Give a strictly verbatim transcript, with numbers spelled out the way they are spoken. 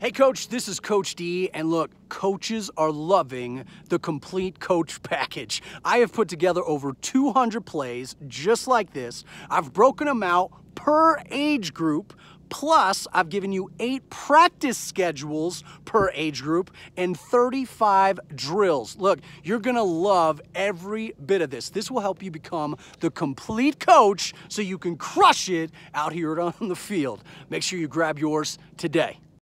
Hey Coach, this is Coach D, and look, coaches are loving the complete coach package. I have put together over two hundred plays just like this. I've broken them out per age group, plus I've given you eight practice schedules per age group and thirty-five drills. Look, you're gonna love every bit of this. This will help you become the complete coach so you can crush it out here on the field. Make sure you grab yours today.